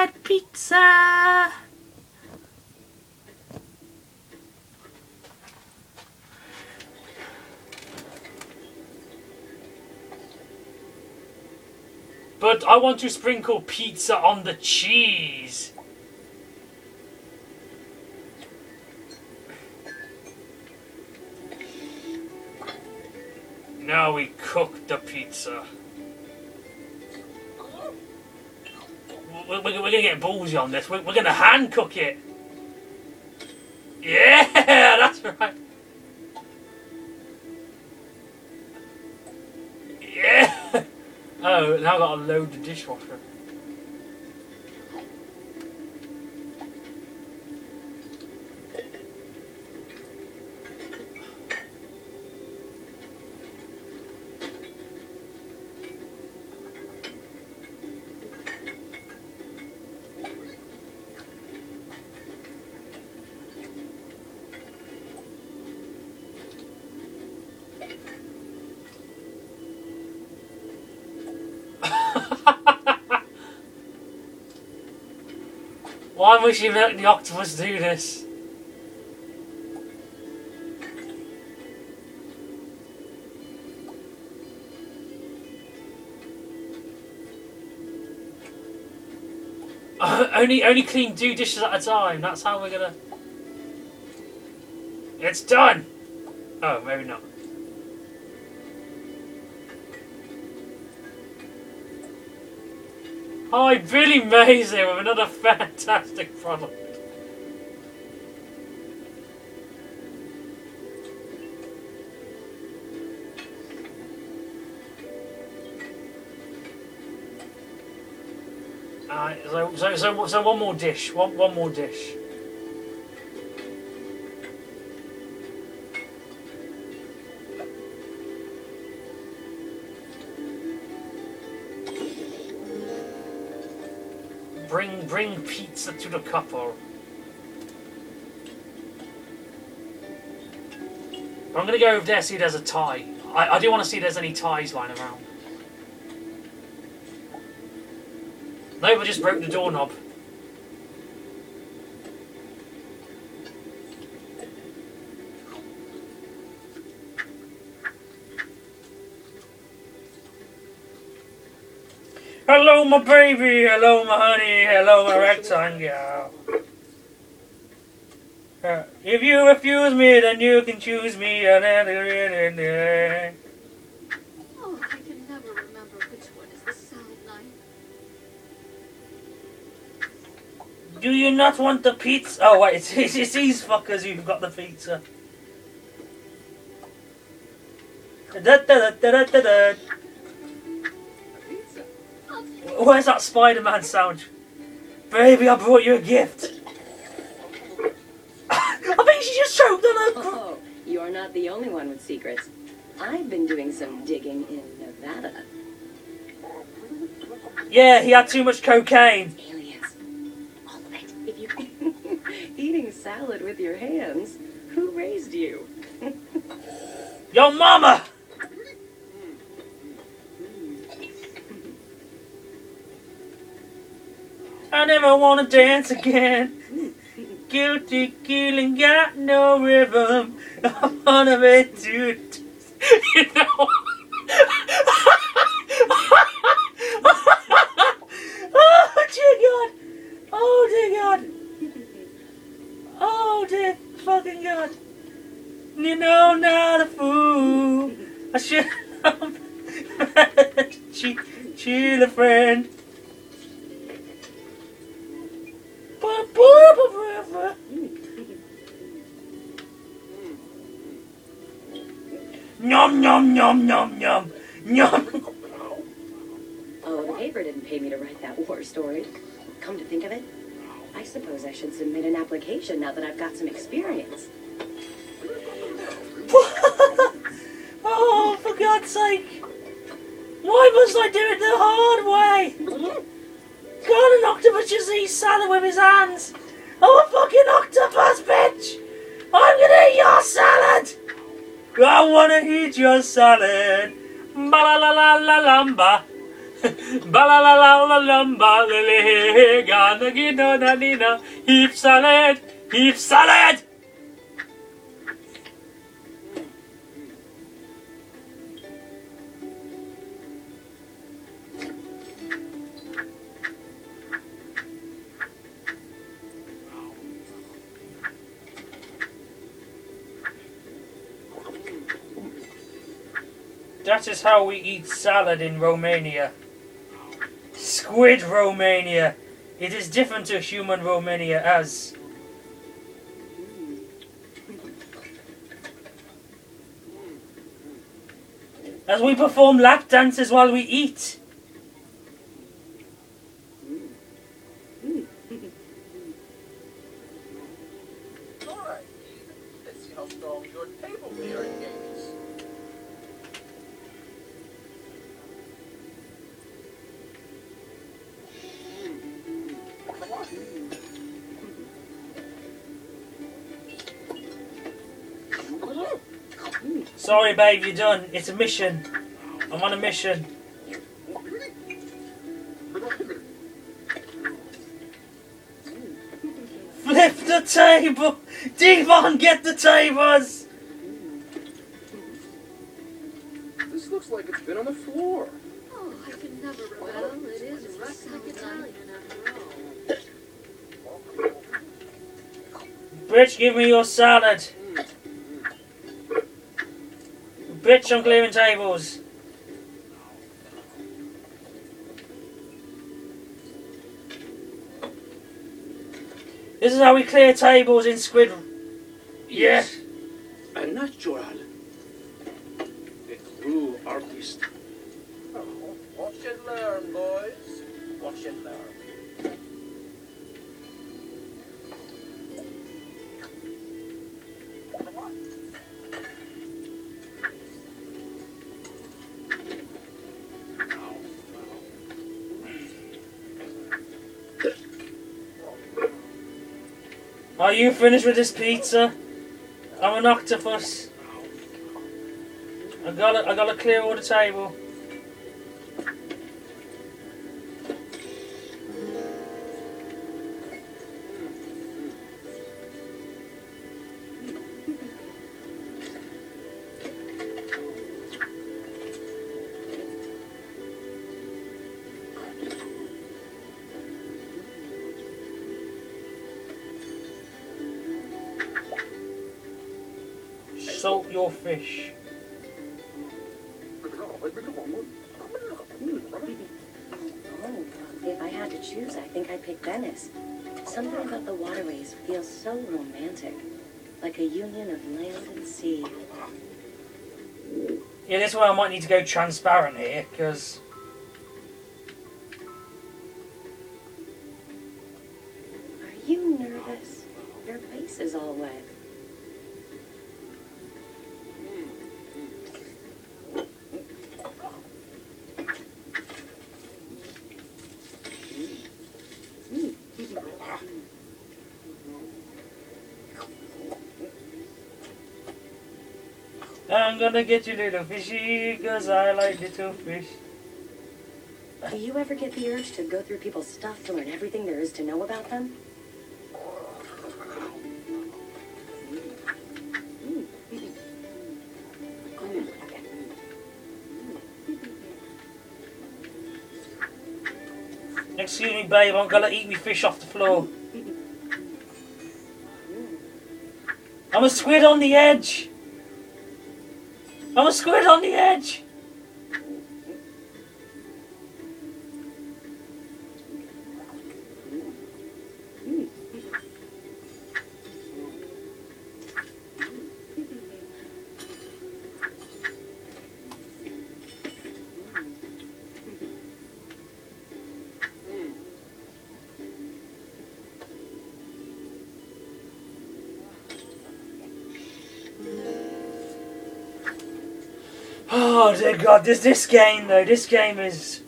had pizza. But I want to sprinkle pizza on the cheese. Now we cook the pizza. We're going to get ballsy on this. We're going to hand cook it. Yeah, that's right. Yeah. Oh, now I've got to load the dishwasher. Why must you let the octopus do this? Only clean 2 dishes at a time. That's how we're gonna. It's done. Oh, maybe not. Hi, Billy Mays here with another fantastic product. So one more dish. One more dish. Bring pizza to the couple. I'm gonna go over there, see if there's a tie. I do want to see if there's any ties lying around. Nobody just broke the doorknob. Hello, my baby. Hello, my honey. Hello, my rectangle. If you refuse me, then you can choose me. And then. Oh, I can never remember which one is the sound line. Do you not want the pizza? Oh wait, it's these fuckers who've got the pizza. Da da da da da da. Where's that Spider-Man sound? Baby, I brought you a gift. I think she just choked on her. Oh, you're not the only one with secrets. I've been doing some digging in Nevada. Yeah, he had too much cocaine. Aliens. All of it. If you eating salad with your hands. Who raised you? Your mama! I never wanna dance again. Guilty killing, got no rhythm. I'm on a bit too. You know. Oh dear God! Oh dear God! Oh dear fucking God! You know, not a fool. I should have chill a friend. Nom nom nom nom nom nom. Oh, the paper didn't pay me to write that war story. Come to think of it, I suppose I should submit an application now that I've got some experience. Oh, for God's sake! Why must I do it the hard way? God, an octopus just eats salad with his hands. Oh, a fucking octopus, bitch! I'm gonna eat your salad! I wanna eat your salad. Ba la la la la lamba. Ba la la la la lamba lele gana gino na nina heap salad, heap salad. That is how we eat salad in Romania. Squid Romania. It is different to human Romania as... as we perform lap dances while we eat. Alright, let's see how strong your table there is. Sorry babe, you're done. It's a mission. I'm on a mission. Flip the table! Devon, get the tables! This looks like it's been on the floor. Oh, I can never remember. It is Russian Italian after all. Bitch, give me your salad. Bitch, I'm clearing tables. This is how we clear tables in Squid. Yeah. And natural. The true artist. Oh, watch and learn, boys. Watch and learn. Are you finished with this pizza? I'm an octopus. I gotta clear all the table. Salt your fish. Oh, if I had to choose, I think I'd pick Venice. Something about the waterways feels so romantic, like a union of land and sea. Yeah, this way I might need to go transparent here, because... Are you nervous? Your face is all wet. I'm gonna get you little fishy, cause I like little fish. Do you ever get the urge to go through people's stuff to learn everything there is to know about them? Excuse me babe, I'm gonna eat me fish off the floor. I'm a squid on the edge! I'm a squid on the edge! Oh dear God, this game though, this game is...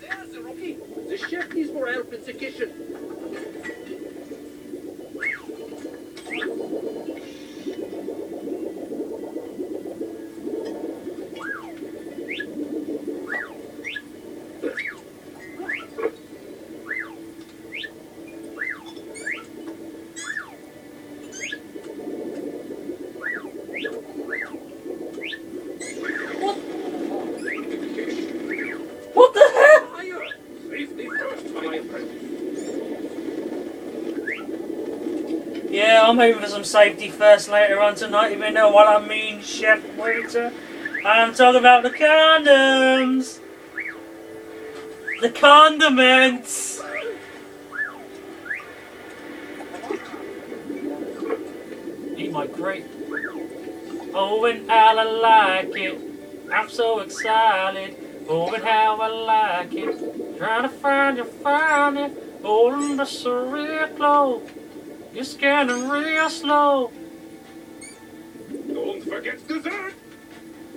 There's the rookie! The chef needs more help in the kitchen! I'm hoping for some safety first later on tonight. Even though what I mean, chef waiter, I'm talking about the condoms, the condiments. Eat my grape. Oh, and how I like it. I'm so excited. Oh, and how I like it. Trying to find you, find it. Oh, that's a real glow. You're scanning real slow. Don't forget dessert.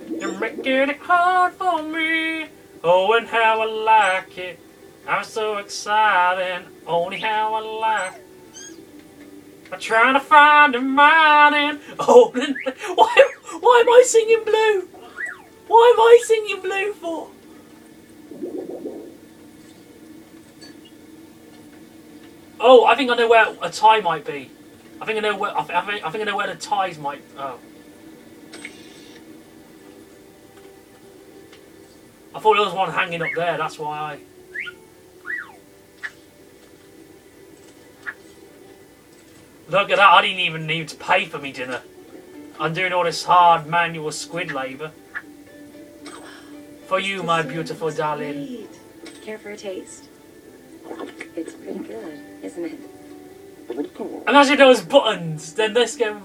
You're making it hard for me. Oh, and how I like it. I'm so excited. Only how I like it. I'm trying to find a mine. Oh, and why am I singing blue? Why am I singing blue for? Oh, I think I know where a tie might be. I think I know where. I think I know where the ties might. Oh. I thought there was one hanging up there. That's why I. Look at that! I didn't even need to pay for me dinner. I'm doing all this hard manual squid labour for you, my beautiful darling. Care for a taste? It's pretty good, isn't it? Imagine those buttons, then this game.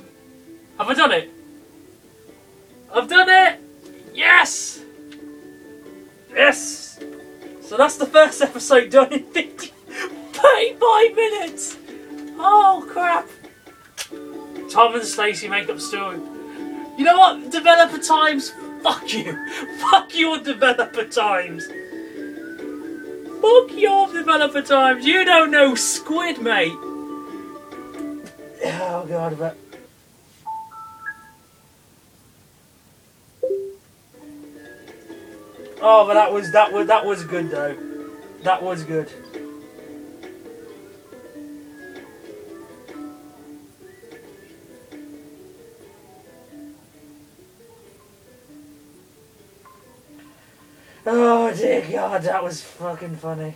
Have I done it? I've done it! Yes! Yes! So that's the first episode done in 55 minutes! Oh crap! Tom and Stacey makeup story. You know what? Developer times, fuck you! Fuck your developer times! Fuck your developer times, you don't know squid, mate! Oh god, but... Oh, but that was good though. That was good. Oh dear god, that was fucking funny.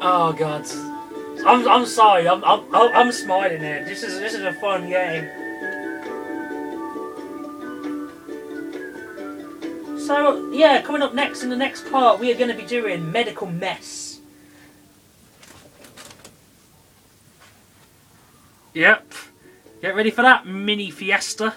Oh god. I'm sorry. I'm smiling here. This is a fun game. So yeah, coming up next in the next part, we are going to be doing medical mess. Yep. Get ready for that mini fiesta.